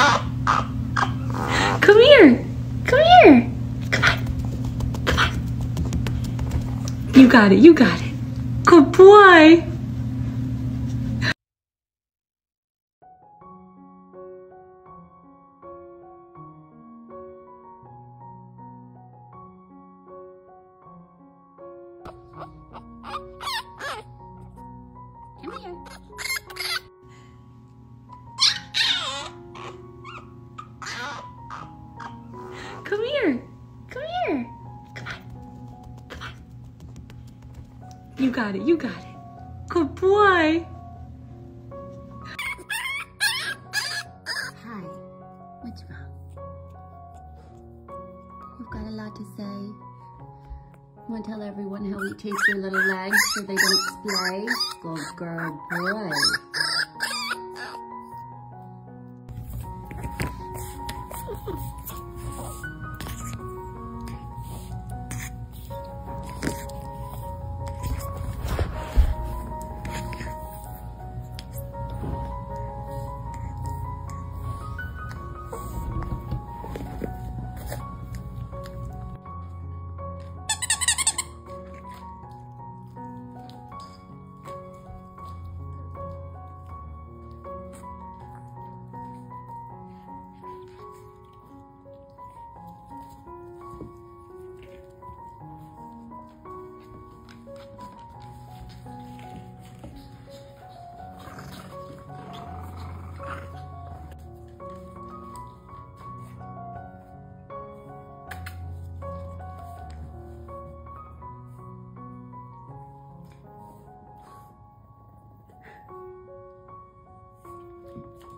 Come here. Come here. Come on. Come on. You got it. You got it. Good boy. Come here. Come here. Come on. Come on. You got it. You got it. Good boy. Hi. What's wrong? You've got a lot to say. You want to tell everyone how we chase your little legs so they don't splay? Good girl, boy.